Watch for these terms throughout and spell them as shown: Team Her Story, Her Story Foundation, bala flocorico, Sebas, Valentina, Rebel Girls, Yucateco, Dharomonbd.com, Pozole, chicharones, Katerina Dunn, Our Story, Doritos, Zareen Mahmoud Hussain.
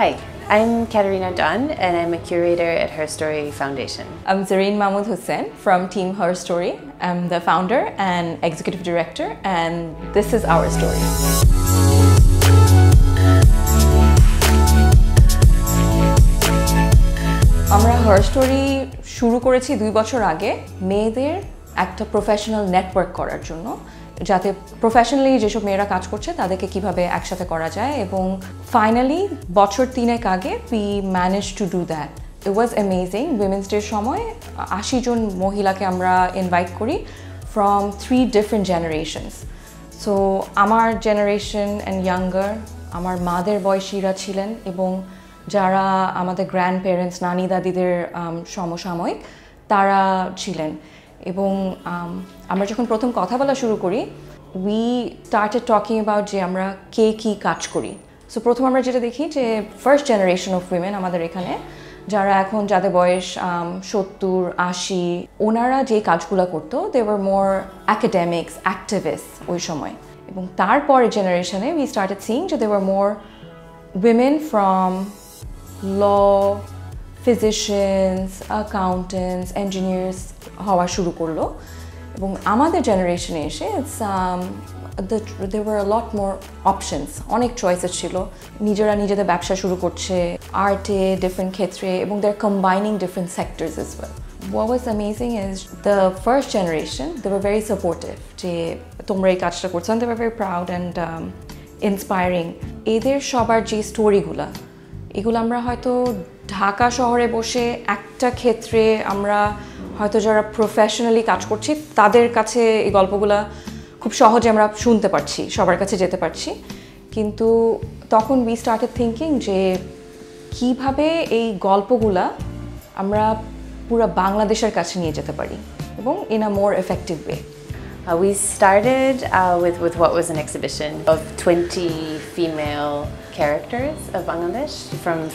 Hi, I'm Katerina Dunn and I'm a curator at Her Story Foundation. I'm Zareen Mahmoud Hussain from Team Her Story. I'm the founder and executive director, and this is Our Story. আমরা Her Story শুরু করেছি 2 বছর আগে মেয়েদের একটা professional network করার জন্য যাতে প্রফেশনালি যেসব মেয়েরা কাজ করছে তাদেরকে কিভাবে একসাথে করা যায় এবং ফাইনালি বছর 3 আগে we managed to do that. It was amazing. Women's Day সময় 80 জন মহিলাকে আমরা ইনভাইট করি from 3 different generations. So আমার generation and younger আমার মাদের বয়সীরা ছিলেন এবং যারা আমাদের grandparents নানি দাদিদের সমসাময়িক তারা ছিলেন এবং আমরা যখন প্রথম কথা বলা শুরু করি we started talking about যে আমরা কে কি কাজ করি সো প্রথম আমরা যেটা দেখি যে first generation of women আমাদের এখানে যারা এখন যাদের বয়স 70 80 ওনারা যে কাজগুলো করত they were more academics activists ওই সময় এবং তারপরে জেনারেশনে we started seeing that there were more women from law, physicians, accountants, engineers hawa shuru korlo ebong amader generation e it's there were a lot more options onek choices chilo nijera nijeder byabsha shuru korche art e different khetre ebong they're combining different sectors as well. What was amazing is the first generation they were very supportive je tomra ei kajta korcho and they were very proud and inspiring eder shobar je story gula এগুলো আমরা হয়তো ঢাকা শহরে বসে একটা ক্ষেত্রে আমরা হয়তো যারা প্রফেশনালি কাজ করছি তাদের কাছে এই গল্পগুলো খুব সহজে আমরা শুনতে পারছি সবার কাছে যেতে পারছি কিন্তু তখন we started thinking যে কিভাবে এই গল্পগুলো আমরা পুরো বাংলাদেশের কাছে নিয়ে যেতে পারি এবং in a more effective way. We started with what was an exhibition of 20 female characters of Bangladesh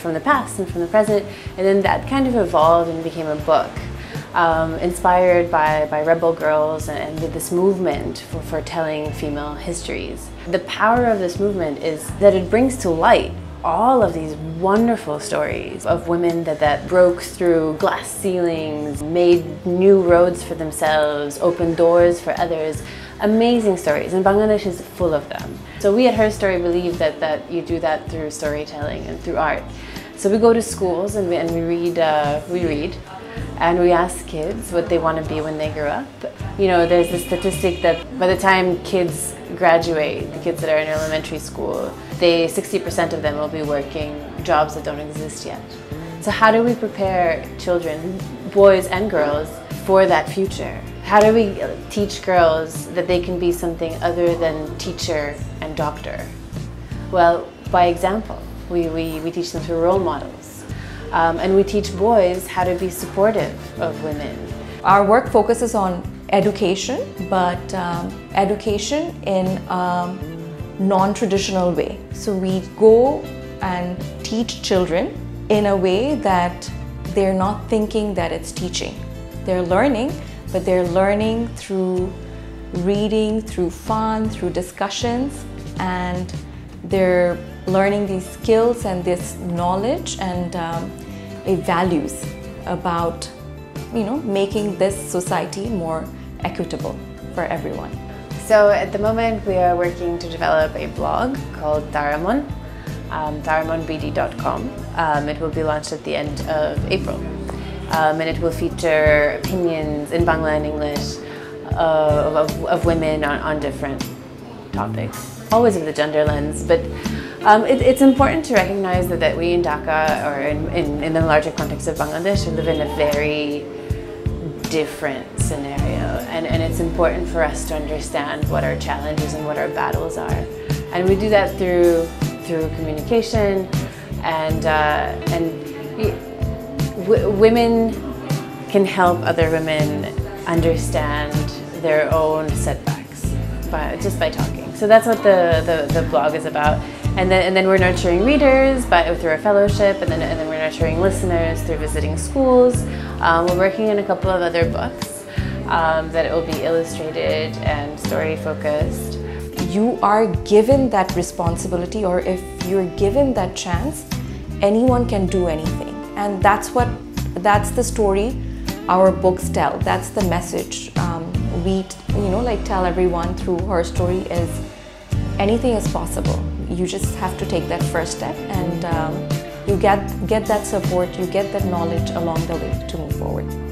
from the past and from the present, and then that kind of evolved and became a book inspired by Rebel Girls and with this movement for telling female histories. The power of this movement is that it brings to light all of these wonderful stories of women that broke through glass ceilings, made new roads for themselves, opened doors for others. Amazing stories, and Bangladesh is full of them. So we at Her Story believe that you do that through storytelling and through art. So we go to schools and we read. And we ask kids what they want to be when they grow up. You know, there's a statistic that by the time kids graduate, the kids that are in elementary school, 60% of them will be working jobs that don't exist yet. So how do we prepare children, boys and girls, for that future? How do we teach girls that they can be something other than teacher and doctor? Well, by example. We teach them through role models. And we teach boys how to be supportive of women. Our work focuses on education, but education in a non-traditional way. So we go and teach children in a way that they're not thinking that it's teaching. They're learning, but they're learning through reading, through fun, through discussions, and they're learning these skills and this knowledge and values about, you know, making this society more equitable for everyone. So at the moment we are working to develop a blog called Dharomonbd, Dharomonbd.com. It will be launched at the end of April and it will feature opinions in Bangla and English of women on different topics, always with the gender lens, but it's important to recognize that we in Dhaka or in the larger context of Bangladesh live in a very different scenario and it's important for us to understand what our challenges and what our battles are, and we do that through communication and women can help other women understand their own setbacks just by talking. So that's what the blog is about. And then we're nurturing readers through a fellowship, and then we're nurturing listeners through visiting schools. We're working on a couple of other books that it will be illustrated and story focused. You are given that responsibility, or if you're given that chance, anyone can do anything. And that's the story our books tell. That's the message we, tell everyone through Her Story is anything is possible. You just have to take that first step, and you get that support, you get that knowledge along the way to move forward.